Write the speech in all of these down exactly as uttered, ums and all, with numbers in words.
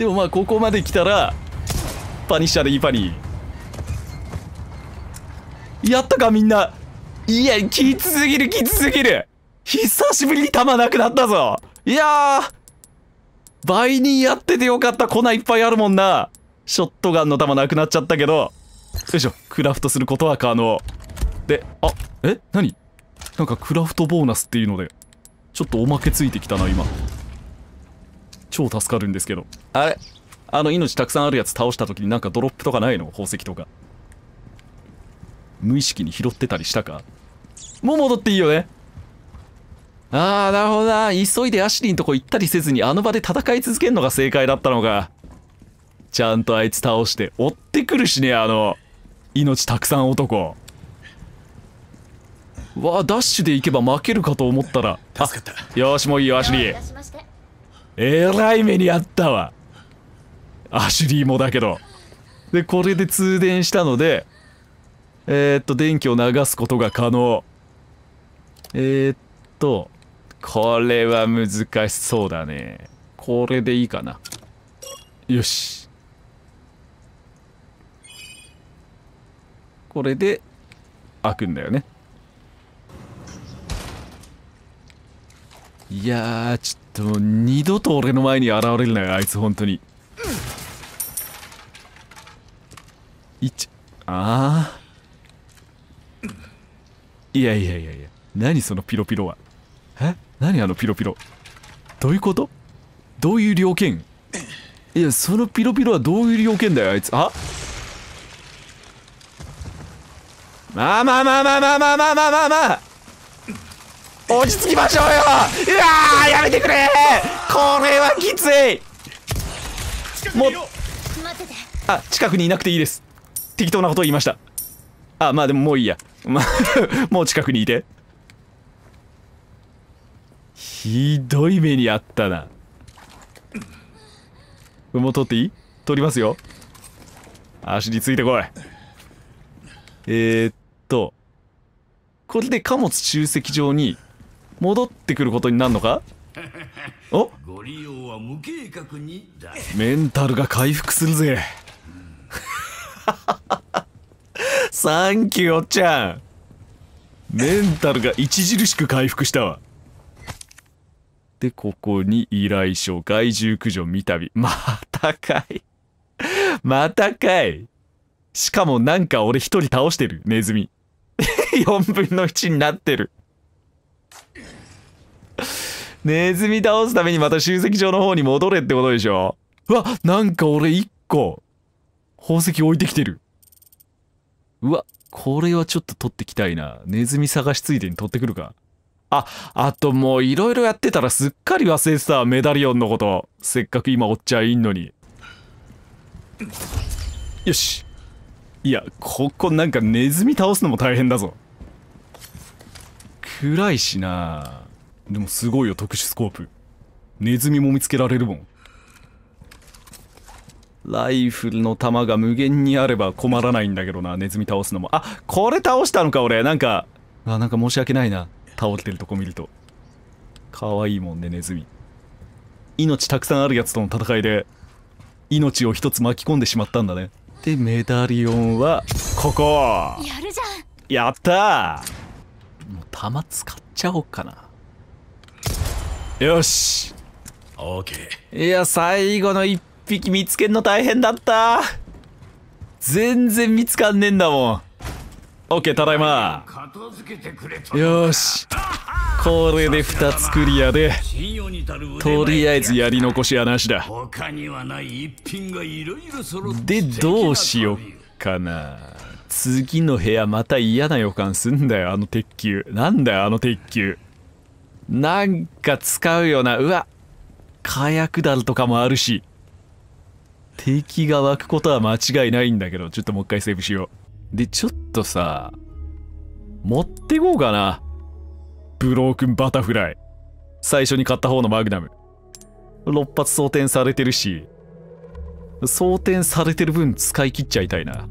でもまあここまで来たらパニッシャーでいいパニーやったかみんな。いやきつすぎるきつすぎる。久しぶりに弾なくなったぞ。いやー倍にやっててよかった。粉いっぱいあるもんな。ショットガンの弾なくなっちゃったけど、よいしょ、クラフトすることは可能で、あえ何なんかクラフトボーナスっていうのでちょっとおまけついてきたな。今超助かるんですけど、あれあの命たくさんあるやつ倒した時になんかドロップとかないの？宝石とか無意識に拾ってたりしたか。もう戻っていいよね。ああなるほどな。急いでアシリンとこ行ったりせずにあの場で戦い続けるのが正解だったのか。ちゃんとあいつ倒して追ってくるしね、あの命たくさん男。わあダッシュで行けば負けるかと思ったら助かった。よしもういいよアシュリー。えらい目にあったわアシュリーもだけど。でこれで通電したのでえー、っと電気を流すことが可能。えー、っとこれは難しそうだね。これでいいかな。よしこれで開くんだよね。いやーちょっともう二度と俺の前に現れるなよあいつ。本当にいちああいやいやいやいや何そのピロピロは。え何あのピロピロどういうこと？どういう了見？いやそのピロピロはどういう了見だよあいつ。あまあまあまあまあまあまあまあまあまあ、まあ、落ち着きましょうよ。うわーやめてくれこれはきつい。もうあ近くにいなくていいです。適当なことを言いました。あまあでももういいやもう近くにいて。ひどい目にあったな。もう取っていい？取りますよ。足についてこい。えー、っとこれで貨物集積場に戻ってくることになるのか。おご利用は無計画にだ。メンタルが回復するぜ、うん、サンキューおっちゃん。メンタルが著しく回復したわ。でここに依頼書害獣駆除三度。またかいまたかい。しかもなんか俺一人倒してるネズミよんぶんのいちになってるネズミ倒すためにまた集積場の方に戻れってことでしょ。うわなんか俺いっこ宝石置いてきてる。うわこれはちょっと取ってきたいな。ネズミ探しついでに取ってくるか。ああともういろいろやってたらすっかり忘れてたメダリオンのこと。せっかく今おっちゃいんのに。よしいやここなんかネズミ倒すのも大変だぞ。暗いしな。でもすごいよ特殊スコープ。ネズミも見つけられるもん。ライフルの弾が無限にあれば困らないんだけどなネズミ倒すのも。あこれ倒したのか俺。なんかあなんか申し訳ないな倒れてるとこ見ると。かわいいもんねネズミ。命たくさんあるやつとの戦いで命を一つ巻き込んでしまったんだね。でメダリオンはここやるじゃん。やったーもう弾使っちゃおうかな。よしオーケー。いや最後のいっぴき見つけんの大変だった。全然見つかんねえんだもん。オッケーただいま。よしこれでふたつクリアでとりあえずやり残しはなしだ。でどうしよっかな。次の部屋また嫌な予感すんだよ。あの鉄球なんだよあの鉄球なんか使うよな。うわ火薬だるとかもあるし敵が湧くことは間違いないんだけどちょっともう一回セーブしよう。でちょっとさ持ってこうかな。ブロークンバタフライ最初に買った方のマグナムろっ発装填されてるし装填されてる分使い切っちゃいたいな。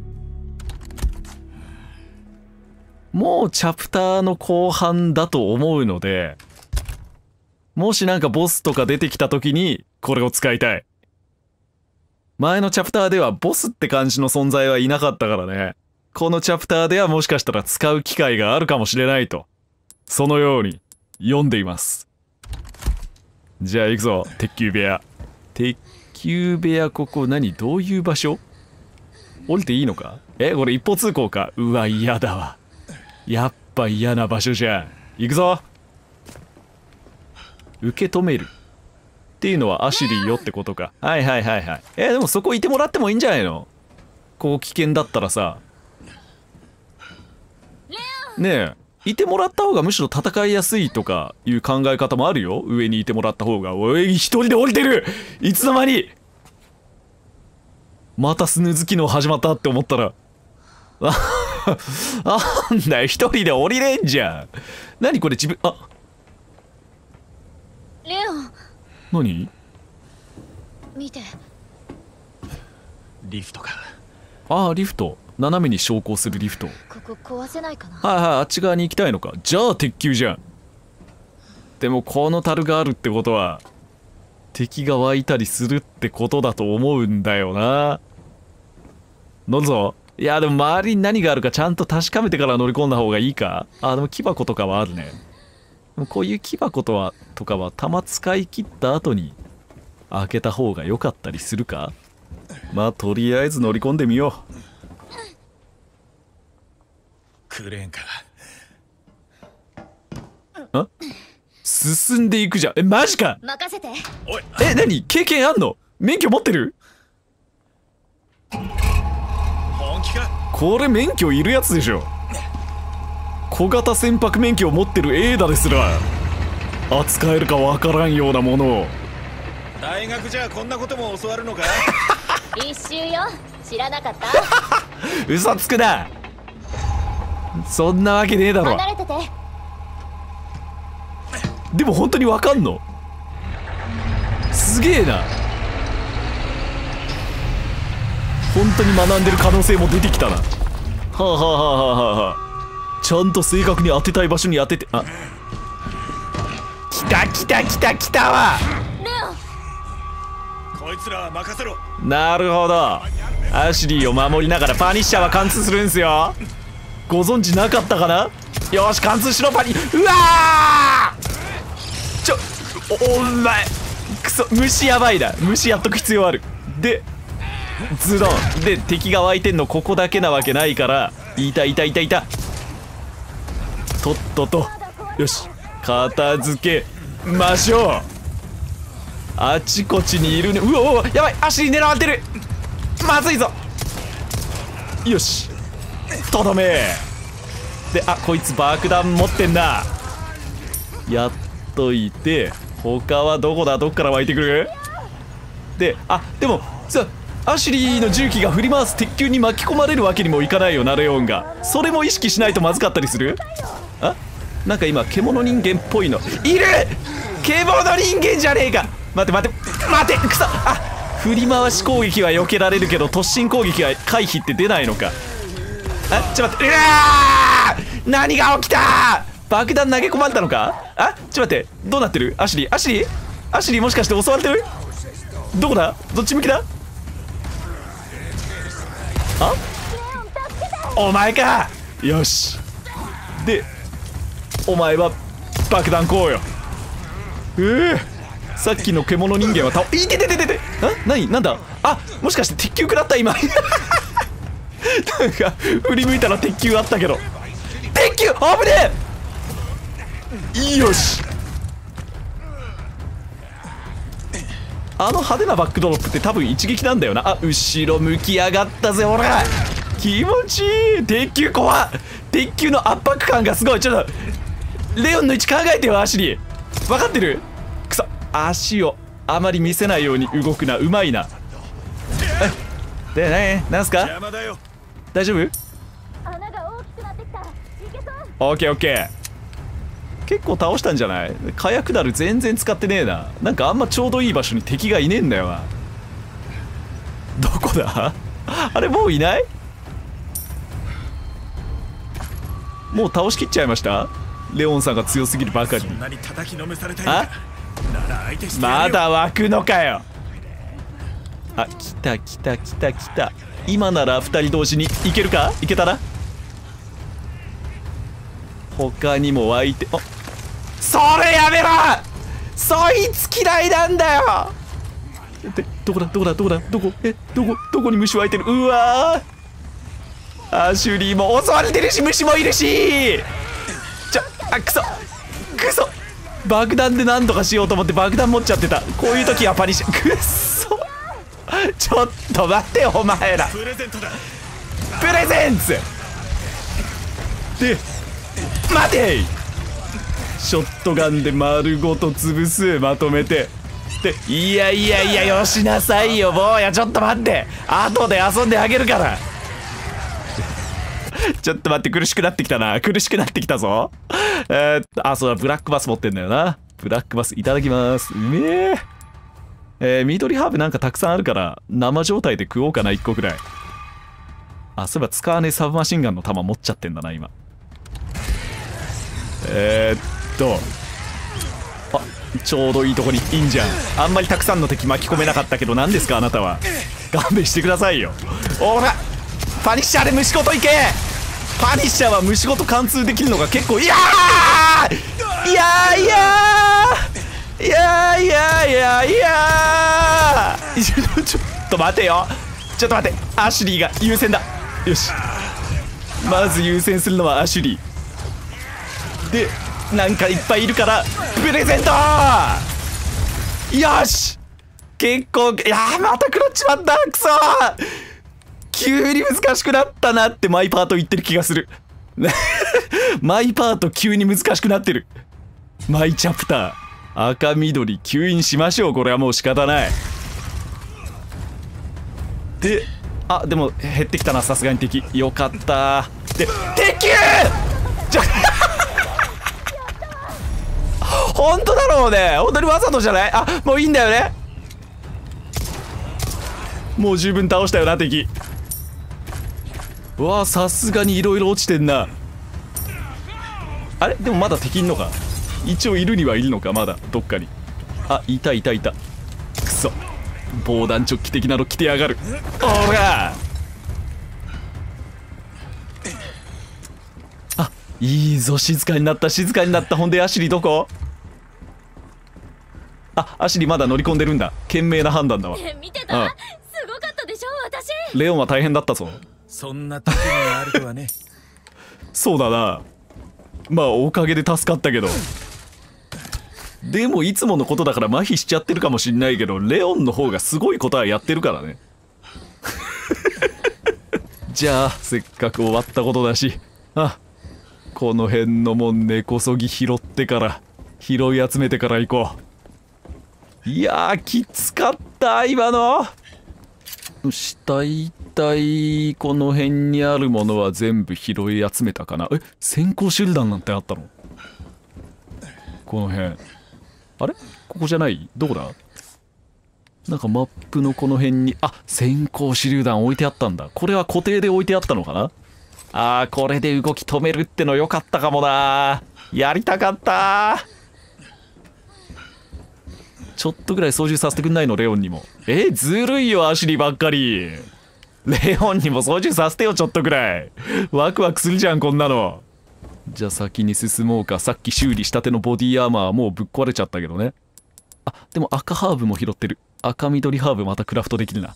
もうチャプターの後半だと思うのでもしなんかボスとか出てきた時にこれを使いたい。前のチャプターではボスって感じの存在はいなかったからね。このチャプターではもしかしたら使う機会があるかもしれないと、そのように読んでいます。じゃあ行くぞ、鉄球部屋。鉄球部屋、ここ何、どういう場所？降りていいのか？え、これ一方通行か。うわ、嫌だわ。やっぱ嫌な場所じゃん。行くぞ。受け止めるっていうのはアシュリーよってことか。はいはいはいはい。え、でもそこいてもらってもいいんじゃないの？こう危険だったらさ。ねえ、いてもらった方がむしろ戦いやすいとかいう考え方もあるよ。上にいてもらった方が。おい、一人で降りてる！いつの間に！またスヌーズ機能始まったって思ったら。あんだよ、一人で降りれんじゃん。何これ自分、あレオン。何見て。リフトか。ああ、リフト。斜めに昇降するリフト。ここ壊せないかな。はいはい、あっち側に行きたいのか。じゃあ鉄球じゃん。でもこの樽があるってことは敵が湧いたりするってことだと思うんだよな。乗るぞ。いやでも周りに何があるかちゃんと確かめてから乗り込んだ方がいいか。あ、でも木箱とかはあるね。でもこういう木箱とはとかは弾使い切った後に開けた方が良かったりするか。まあとりあえず乗り込んでみよう。クレーンか。あ、進んでいくじゃん。え、マジか。任せて。おい、え、何、経験あんの？免許持ってる？本気か？これ免許いるやつでしょ。小型船舶免許を持ってるエーダですら扱えるかわからんようなものを。大学じゃこんなことも教わるのか？一周よ。知らなかった？嘘つくな。そんなわけねえだろ。離れてて。でも本当にわかんの？すげえな。本当に学んでる可能性も出てきたな。はあはあはあはあはあ。ちゃんと正確に当てたい場所に当てて。あ、きたきたきたきたわ。こいつらは任せろ。なるほど。アシュリーを守りながらパニッシャーは貫通するんすよ。ご存知なかったかな。よし、貫通しろパニ。うわー、ちょ、お、お前クソ虫やばいな。虫やっとく必要ある。でズドンで、敵が湧いてんのここだけなわけないから。いたいたいたいた。とっとと、よし片付けましょう。あちこちにいるね。うわうわやばい、足に狙われてる。まずいぞ。よしとどめで、あ、こいつ爆弾持ってんな。やっといて、他はどこだ、どっから湧いてくるで、あ、でもさ、アシュリーの重機が振り回す鉄球に巻き込まれるわけにもいかないよな、レオンが。それも意識しないとまずかったりする。あ、なんか今獣人間っぽいのいる。獣人間じゃねえか。待て待て待て、くそ。あ、振り回し攻撃は避けられるけど突進攻撃は回避って出ないのか。あ、ちょっと待って、うわー、何が起きた。爆弾投げ込まれたのか。あ、ちょっと待って、どうなってるアシュリー。アシュリーアシュリーもしかして襲われてる。どこだ、どっち向きだ。あ、お前か。よしで、お前は爆弾こうよ。えー、さっきの獣人間は倒、いててててて、ん、何なんだ。あ、もしかして鉄球食らった今。なんか振り向いたら鉄球あったけど。鉄球危ねえ。よし、あの派手なバックドロップって多分一撃なんだよな。あ、後ろ向き上がったぜほら。気持ちいい。鉄球怖っ。鉄球の圧迫感がすごい。ちょっとレオンの位置考えてよ、足に。分かってる。くそ、足をあまり見せないように動くな。うまいな。で、ね、なんすか？大丈夫？穴が大きくなってきた。いけそう。オッケーオッケー。結構倒したんじゃない？火薬だる全然使ってねえな。なんかあんまちょうどいい場所に敵がいねえんだよな。どこだ？あれもういない？もう倒しきっちゃいました？レオンさんが強すぎるばかり。あ？まだ湧くのかよ。あ、来た来た来た来た。今ならふたり同時にいけるか？いけたな。他にも湧いて、あ、それやめろ！そいつ嫌いなんだよ。で、どこだどこだどこだどこ、え、どこどこに虫湧いてる。うわー、アシュリーも襲われてるし、虫もいるし、ちょ、あ、クソクソ、爆弾で何とかしようと思って爆弾持っちゃってた。こういう時はパニッシュ。クソ、ちょっと待ってよお前ら。プレゼントだ、プレゼンツで、待てい、ショットガンで丸ごと潰す、まとめて。で、いやいやいや、よしなさいよ坊や、ちょっと待って、後で遊んであげるから。ちょっと待って、苦しくなってきたな、苦しくなってきたぞ。えー、っと、あ、そうだ、ブラックバス持ってんだよな。ブラックバスいただきます。うめえ。えー、緑ハーブなんかたくさんあるから、生状態で食おうかな、いっこくらい。あ、そういえば使わねえサブマシンガンの弾持っちゃってんだな、今。えー、っと。あ、ちょうどいいとこにいいんじゃん。あんまりたくさんの敵巻き込めなかったけど、何ですか、あなたは。勘弁してくださいよ。おら、パニッシャーで虫ごといけ。パニッシャーは虫ごと貫通できるのが結構、いやーいやーいやーいやーいやーいやーいやーちょっと待てよ、ちょっと待て、アシュリーが優先だ。よし、まず優先するのはアシュリーで、なんかいっぱいいるからプレゼントー。よし、結構、いやー、また食らっちまった、くそー、急に難しくなったなってマイパート言ってる気がする。マイパート急に難しくなってる。マイチャプター赤緑吸引しましょう。これはもう仕方ない。で、あ、でも減ってきたな、さすがに敵。よかった。で、敵ちょ本当だろうね、本当にわざとじゃない。あ、もういいんだよね、もう十分倒したよな、敵。うわ、さすがにいろいろ落ちてんな。あれ、でもまだ敵いんのか、一応いるにはいるのか、まだどっかに。あ、いたいたいた。くそ、防弾チョッキ的なの着てやがる。おら、あ、いいぞ、静かになった、静かになった。ほんでアシリどこ。あ、アシリまだ乗り込んでるんだ。賢明な判断だわ。見てた、すごかったでしょ、私。レオンは大変だったぞ。そんな時があるとはね。そうだな。まあおかげで助かったけど。でもいつものことだから麻痺しちゃってるかもしんないけど、レオンの方がすごいことはやってるからね。じゃあせっかく終わったことだし、あ、この辺のもん根こそぎ拾ってから、拾い集めてから行こう。いやー、きつかった今の。よし、大体この辺にあるものは全部拾い集めたかな。え、閃光手榴弾なんてあったの、この辺。あれ、ここじゃない、どこだ。なんかマップのこの辺に、あ、閃光手榴弾置いてあったんだ。これは固定で置いてあったのかな。あー、これで動き止めるっての良かったかもな。やりたかった。ちょっとぐらい操縦させてくんないの、レオンにも。え、ずるいよ、アシュリーばっかり。レオンにも操縦させてよ、ちょっとぐらい。ワクワクするじゃん、こんなの。じゃあ先に進もうか。さっき修理したてのボディアーマーはもうぶっ壊れちゃったけどね。あ、でも赤ハーブも拾ってる。赤緑ハーブまたクラフトできるな。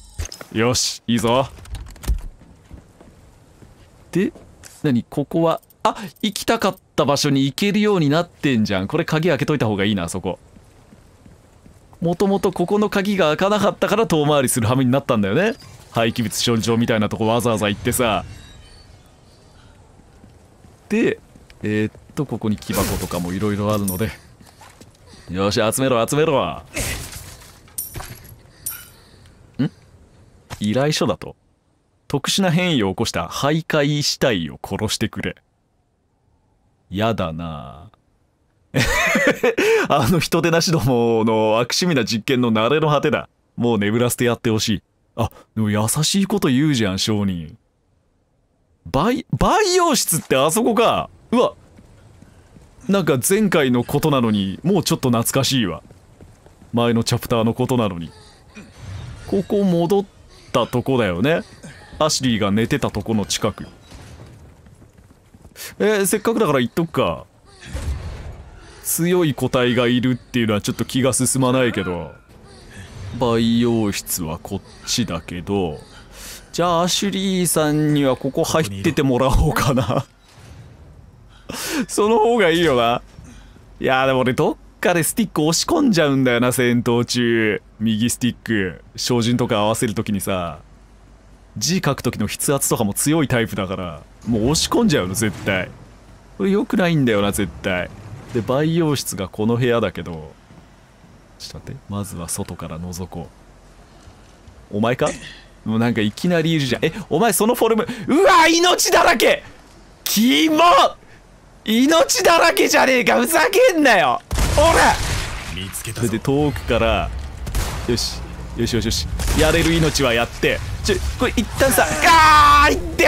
よし、いいぞ。で、何、ここは、あ、行きたかった場所に行けるようになってんじゃん。これ鍵開けといた方がいいな、そこ。もともとここの鍵が開かなかったから遠回りする羽目になったんだよね。廃棄物処理場みたいなとこわざわざ行ってさ。で、えー、っとここに木箱とかもいろいろあるので、よし、集めろ集めろ。ん、依頼書だと、特殊な変異を起こした徘徊死体を殺してくれ。やだなぁ。あの人手なしどもの悪趣味な実験の慣れの果てだ。もう眠らせてやってほしい。あ、でも優しいこと言うじゃん、商人。培養室ってあそこか。うわ、なんか前回のことなのにもうちょっと懐かしいわ。前のチャプターのことなのに。ここ戻ったとこだよね。アシュリーが寝てたとこの近く。えー、せっかくだから言っとくか。強い個体がいるっていうのはちょっと気が進まないけど、培養室はこっちだけど、じゃあアシュリーさんにはここ入っててもらおうかな。その方がいいよな。いやーでも俺どっかでスティック押し込んじゃうんだよな、戦闘中。右スティック照準とか合わせるときにさ、字書くときの筆圧とかも強いタイプだから、もう押し込んじゃうの絶対。これ良くないんだよな絶対。で培養室がこの部屋だけど、ちょっと待って、まずは外から覗こう。お前か、もうなんかいきなりいるじゃん。え、お前そのフォルム、うわ命だらけ、キモ、命だらけじゃねえか、ふざけんなよ、おら。見つけたぞ。で遠くから、よしよしよしよし、やれる命はやって、ちょこれ一旦さ、あーいって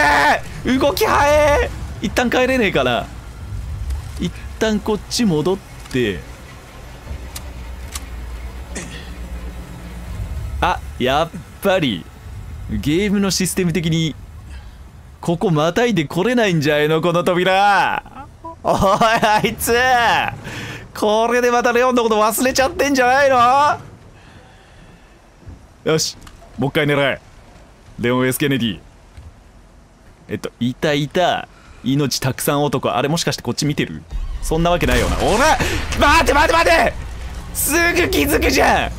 ー、動き早え。一旦帰れねえかな。一旦こっち戻って、あ、やっぱりゲームのシステム的にここまたいで来れないんじゃないの、この扉。おいあいつ、これでまたレオンのこと忘れちゃってんじゃないの。よしもう一回狙え、レオン・エス・ケネディ。えっといたいた、命たくさん男。あれもしかしてこっち見てる？そんなわけないよな。おら、待て待て待て、すぐ気づくじゃん。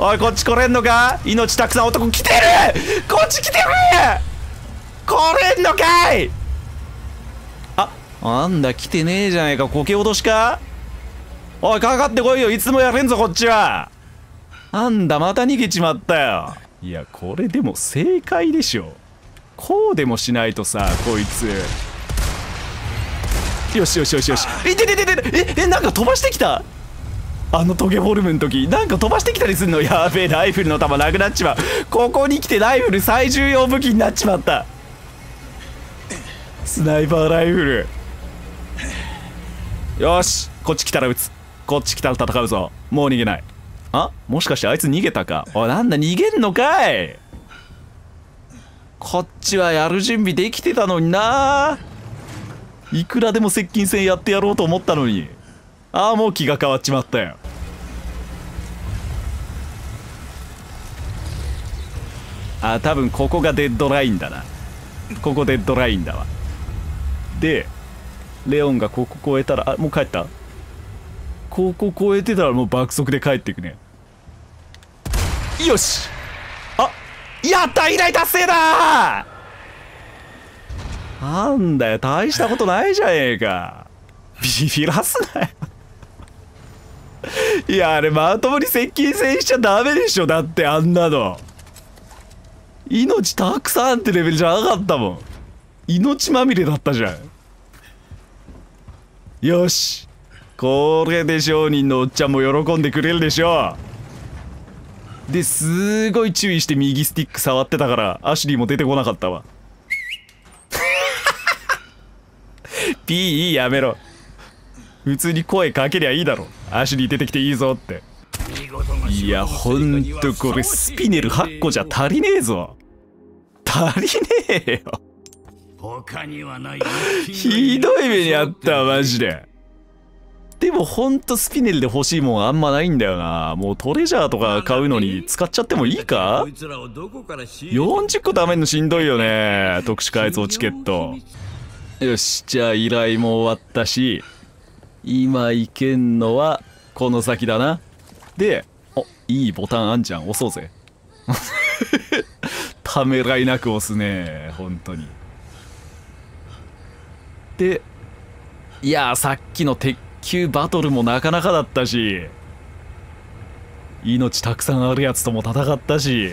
おいこっち来れんのか、命たくさん男来てる、こっち来てる、来れんのかい。あ、なんだ来てねえじゃないか、こけ脅しか。おいかかってこいよ、いつもやれんぞこっちは。なんだまた逃げちまったよ。いやこれでも正解でしょ、こうでもしないとさ、こいつ。よしよしよしよし、いててててて、え、なんか飛ばしてきた。あのトゲフォルムの時なんか飛ばしてきたりするの。やべえ、ライフルの弾なくなっちまう。ここに来てライフル最重要武器になっちまった。スナイパーライフル。よしこっち来たら撃つ、こっち来たら戦うぞ、もう逃げない。あ、もしかしてあいつ逃げたか。おいなんだ逃げんのかい、こっちはやる準備できてたのにな。いくらでも接近戦やってやろうと思ったのに、ああもう気が変わっちまったよ。ああ多分ここがデッドラインだな。ここデッドラインだわ。でレオンがここ越えたら、あ、もう帰った。ここ越えてたらもう爆速で帰っていくね。よし、あ、やった、依頼達成だ。なんだよ大したことないじゃねえか。ビビらすなよ。いやあれまともに接近戦しちゃダメでしょ、だってあんなの命たくさんってレベルじゃなかったもん。命まみれだったじゃん。よしこれで商人のおっちゃんも喜んでくれるでしょう。ですごい注意して右スティック触ってたからアシュリーも出てこなかったわ。ピーやめろ、普通に声かけりゃいいだろ、アシュリー出てきていいぞって。いやほんとこれスピネルはっこじゃ足りねえぞ、足りねえよ。ひどい目にあったマジで。でもほんとスピネルで欲しいもんあんまないんだよな。もうトレジャーとか買うのに使っちゃってもいいか。よんじゅっこ貯めんのしんどいよね、特殊改造チケット。よしじゃあ依頼も終わったし、今行けんのはこの先だな。でお、いいボタンあんじゃん、押そうぜ。ためらいなく押すね本当に。でいやーさっきの鉄球バトルもなかなかだったし、命たくさんあるやつとも戦ったし、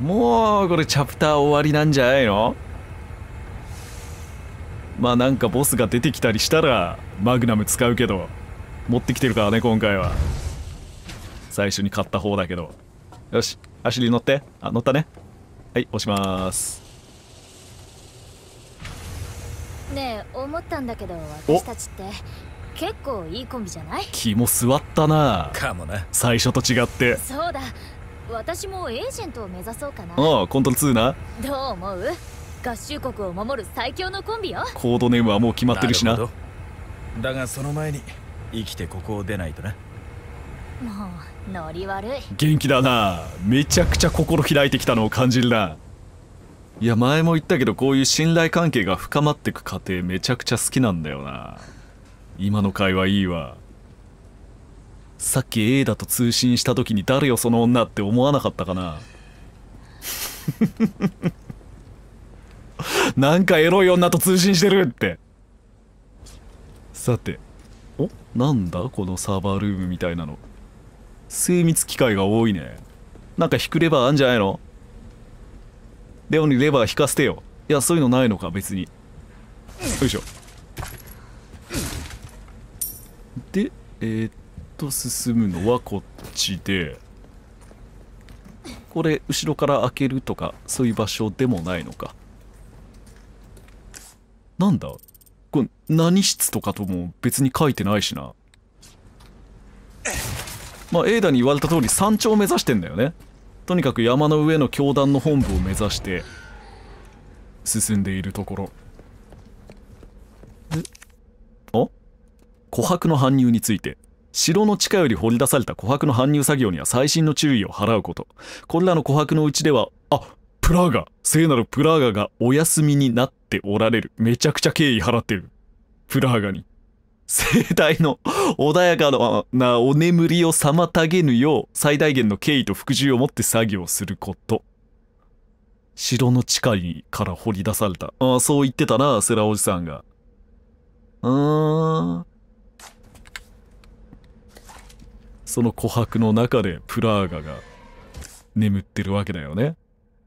もうこれチャプター終わりなんじゃないの。まあなんかボスが出てきたりしたらマグナム使うけど、持ってきてるからね今回は。最初に買った方だけど。よしアシュリー乗って、あ乗ったね、はい押しまーす。ねえ思ったんだけど、私たちって結構いいコンビじゃない？気も据わったな。かもね。最初と違って。そうだ、私もエージェントを目指そうかな。ああ、コントロツーな。どう思う？合衆国を守る最強のコンビよ。コードネームはもう決まってるしな。なるほど。だがその前に生きてここを出ないとな。もうノリ悪い。元気だな。めちゃくちゃ心開いてきたのを感じるな。いや前も言ったけど、こういう信頼関係が深まってく過程めちゃくちゃ好きなんだよな。今の会話いいわ。さっき A だと通信した時に誰よその女って思わなかったかな。なんかエロい女と通信してるって。さて、お、なんだこのサーバールームみたいなの。精密機械が多いね。なんか引くレバーあんじゃないの？レオにレバー引かせてよ。いやそういうのないのか別に。よいしょ。でえー、っと進むのはこっちで、これ後ろから開けるとかそういう場所でもないのか。なんだこれ、何室とかとも別に書いてないしな。まあエイダに言われた通り山頂を目指してんだよね。とにかく山の上の教団の本部を目指して進んでいるところで、あ、琥珀の搬入について。城の地下より掘り出された琥珀の搬入作業には細心の注意を払うこと。これらの琥珀のうちでは、あ、プラーガ、聖なるプラーガがお休みになっておられる。めちゃくちゃ敬意払ってるプラーガに。生体の穏やかなお眠りを妨げぬよう最大限の敬意と服従を持って作業すること。城の地下から掘り出された。ああ、そう言ってたなセラおじさんが。うーん、その琥珀の中でプラーガが眠ってるわけだよね。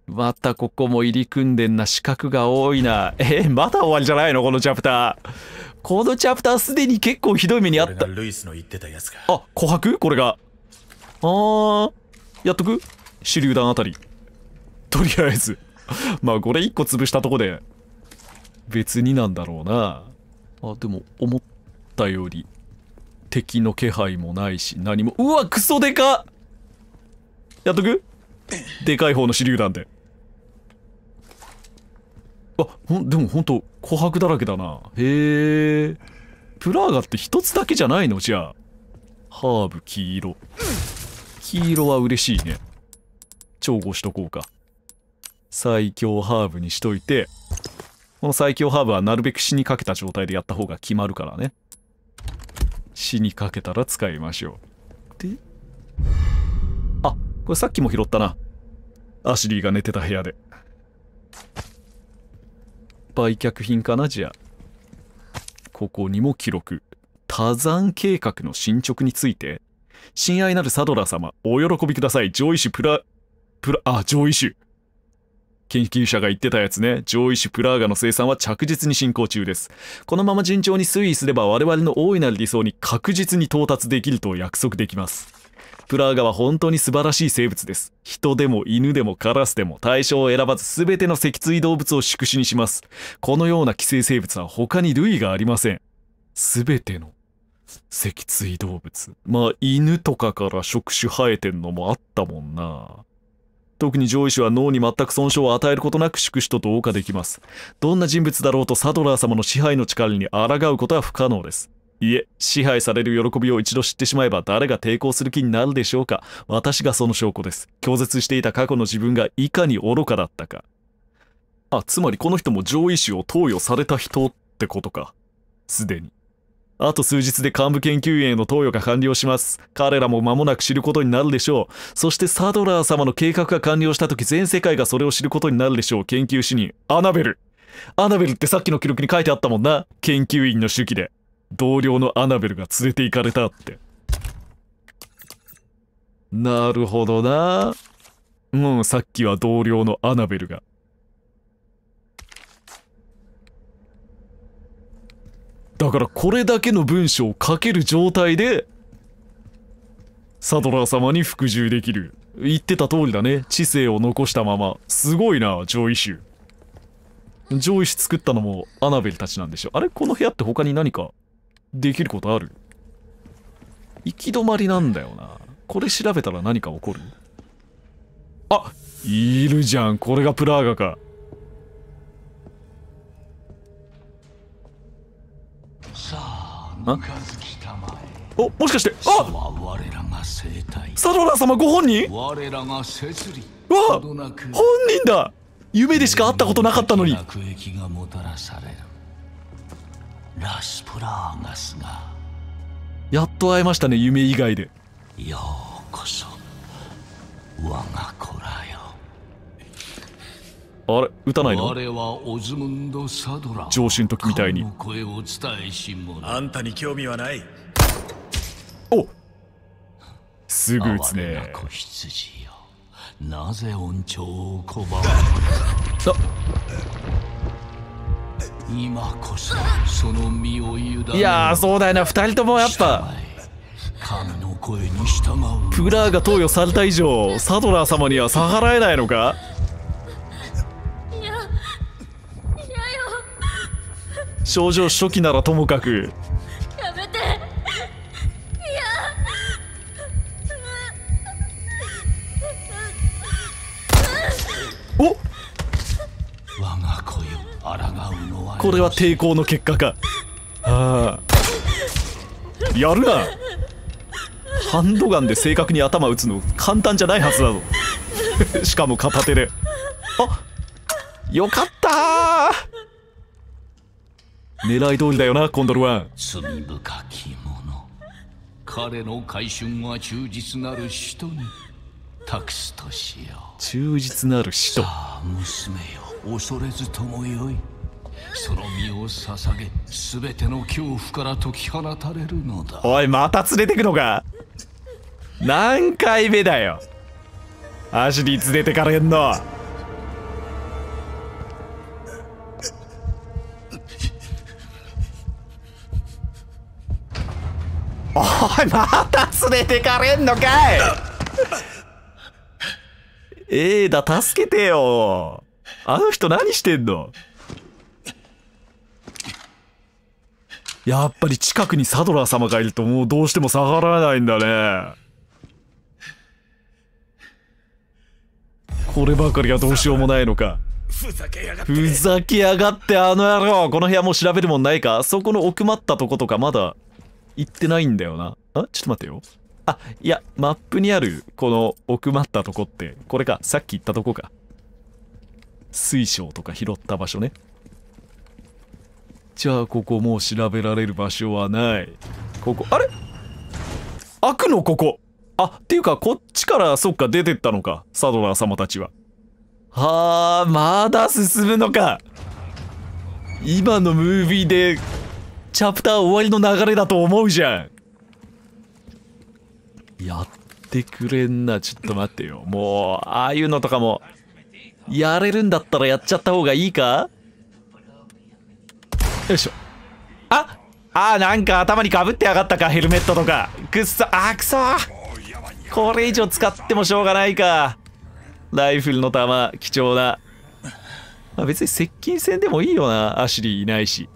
またここも入り組んでんな。四角が多いな。え、また終わりじゃないのこのチャプター。このチャプターすでに結構ひどい目にあった。ルイスの言ってたやつか。あ、琥珀？これが。あー、やっとく？手榴弾あたり。とりあえず。まあこれいっこ潰したとこで。別になんだろうな。あ、でも思ったより敵の気配もないし何も。うわ、クソでかっ！やっとく？でかい方の手榴弾で。あ、ほんでもほんと琥珀だらけだな。へえ。プラーガって一つだけじゃないのじゃあ。ハーブ黄色。黄色は嬉しいね。調合しとこうか。最強ハーブにしといて、この最強ハーブはなるべく死にかけた状態でやった方が決まるからね。死にかけたら使いましょう。で、あ、これさっきも拾ったな。アシュリーが寝てた部屋で。売却品かなじゃあ。ここにも記録。多山計画の進捗について。親愛なるサドラー様、お喜びください。上位種プラ、プラ、あ、上位種。研究者が言ってたやつね。上位種プラーガの生産は着実に進行中です。このまま順調に推移すれば我々の大いなる理想に確実に到達できると約束できます。プラーガは本当に素晴らしい生物です。人でも犬でもカラスでも対象を選ばず全ての脊椎動物を宿主にします。このような寄生生物は他に類がありません。全ての脊椎動物。まあ犬とかから触手生えてんのもあったもんな。特に上位種は脳に全く損傷を与えることなく宿主と同化できます。どんな人物だろうとサドラー様の支配の力に抗うことは不可能です。いえ、支配される喜びを一度知ってしまえば誰が抵抗する気になるでしょうか。私がその証拠です。拒絶していた過去の自分がいかに愚かだったか。あ、つまりこの人も上位種を投与された人ってことか。すでに。あと数日で幹部研究員への投与が完了します。彼らも間もなく知ることになるでしょう。そしてサドラー様の計画が完了した時、全世界がそれを知ることになるでしょう。研究主任、アナベル。アナベルってさっきの記録に書いてあったもんな。研究員の手記で。同僚のアナベルが連れて行かれたって。なるほどな。うん、さっきは同僚のアナベルが。だからこれだけの文章を書ける状態で、サドラー様に服従できる。言ってた通りだね。知性を残したまま。すごいな、上位種。上位種作ったのもアナベルたちなんでしょ。あれ、この部屋って他に何かできることある？行き止まりなんだよな。これ調べたら何か起こる？あ、いるじゃん。これがプラーガか。さあ、ぬかずきたまえ。お、もしかして、あっ、サドラー様ご本人。我らが摂理。うわ、本人だ。夢でしか会ったことなかったのに。悪役がもたらされるラスプラーガスが。やっと会えましたね、夢以外で。ようこそ我が子らよ。あれ、打たないの？我はオズムンド・サドラ。上司の時みたいに。声を伝えし者。あんたに興味はない。お、すぐ打つね。子羊よ、なぜ恩寵を拒む？今こそその身を委ね。いやー、そうだよな、二人ともやっぱ。神の声に従う。プラーが投与された以上、サドラー様には逆らえないのか？いや、いやよ。症状初期ならともかく。やめて。いや。お。我が子よ、抗うのは。これは抵抗の結果か。ああ。やるな。ハンドガンで正確に頭打つの簡単じゃないはずだぞしかも片手で。あ、よかったー。狙い通りだよな、コンドルワン。罪深き者、彼の回春は忠実なる使徒に託すとしよう。忠実なる使徒。さあ娘よ、恐れずともよい。その身を捧げ、すべての恐怖から解き放たれるのだ。おい、また連れてくのか。何回目だよ、足に連れてかれんの。おい、また連れてかれんのかいええだ、助けてよ。あの人何してんの。やっぱり近くにサドラー様がいると、もうどうしても下がらないんだね。こればかりはどうしようもないのか。ふざけやがって、ふざけやがってあの野郎。この部屋もう調べるもんないか。そこの奥まったとことかまだ行ってないんだよな。あ、ちょっと待ってよ。あ、いや、マップにあるこの奥まったとこってこれか。さっき行ったとこか。水晶とか拾った場所ね。じゃあここもう調べられる場所はない。ここ、あれ、開くのここ。あ、っていうかこっちから、そっか、出てったのか、サドラー様たちは。はあ、まだ進むのか。今のムービーでチャプター終わりの流れだと思うじゃん。やってくれんな。ちょっと待ってよ。もうああいうのとかもやれるんだったらやっちゃった方がいいか。よいしょ。ああ、なんか頭にかぶってやがったか、ヘルメットとか。くっそ、あ、くそ、これ以上使ってもしょうがないか。ライフルの弾、貴重な。まあ、別に接近戦でもいいよな、アシュリーいないし。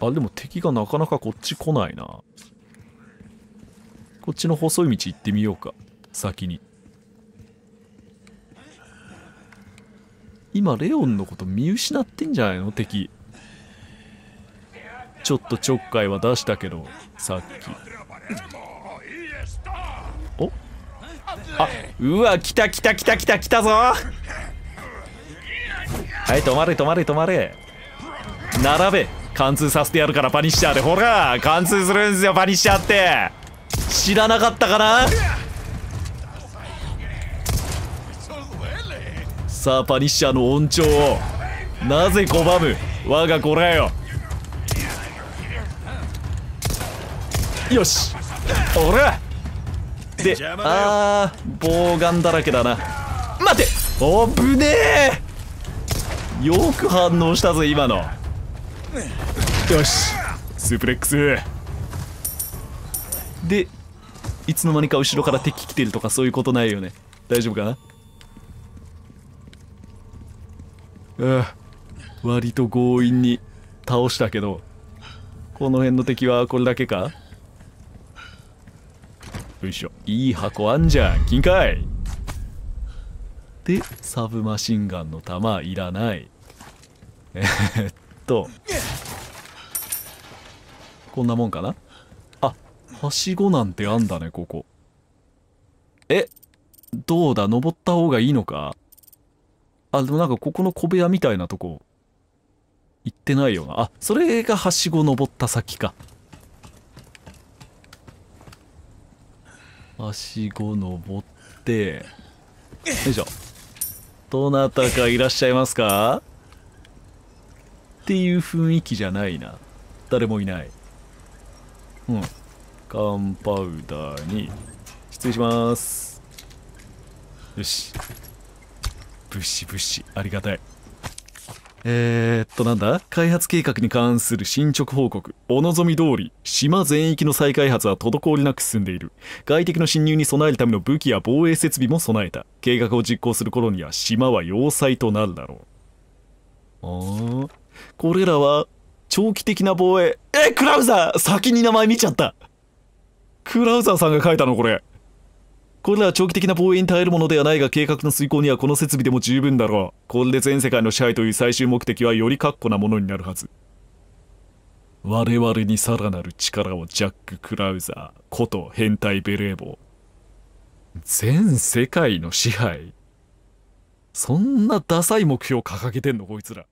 あ、でも敵がなかなかこっち来ないな。こっちの細い道行ってみようか、先に。今レオンのこと見失ってんじゃないの、敵。ちょっとちょっかいは出したけど、さっき。お、あ、うわ、来た来た来た来た来たぞ。はい、止まれ止まれ止まれ。並べ、貫通させてやるから、パニッシャーで。ほら、貫通するんですよ、パニッシャーって。知らなかったかな。さあ、パニッシャーの恩寵をなぜ拒む、我が子らよ。よし、おらで、あー、棒眼だらけだな。待て、おぶねえ。よく反応したぞ、今の。よし、スプレックスで、いつの間にか後ろから敵来てるとか、そういうことないよね。大丈夫かな。ああ、割と強引に倒したけど、この辺の敵はこれだけか。よいしょ、いい箱あんじゃん、金塊。で、サブマシンガンの弾いらない。えー、っと。こんなもんかな。あ、はしごなんてあんだね、ここ。え、どうだ、登った方がいいのか。あ、でもなんかここの小部屋みたいなとこ、行ってないよな。あ、それがはしご登った先か。はしご登って、よいしょ。どなたかいらっしゃいますかっていう雰囲気じゃないな。誰もいない。うん。缶パウダーに、失礼します。よし。物資物資、ありがたい。えー、っとなんだ、開発計画に関する進捗報告。お望み通り島全域の再開発は滞りなく進んでいる。外敵の侵入に備えるための武器や防衛設備も備えた。計画を実行する頃には島は要塞となるだろう。ああ、これらは長期的な防衛。え、クラウザー、先に名前見ちゃった。クラウザーさんが書いたのこれ。これらは長期的な防衛に耐えるものではないが、計画の遂行にはこの設備でも十分だろう。これで全世界の支配という最終目的はより確固なものになるはず。我々にさらなる力を、ジャック・クラウザーこと変態ベレー帽。全世界の支配、そんなダサい目標掲げてんのこいつら。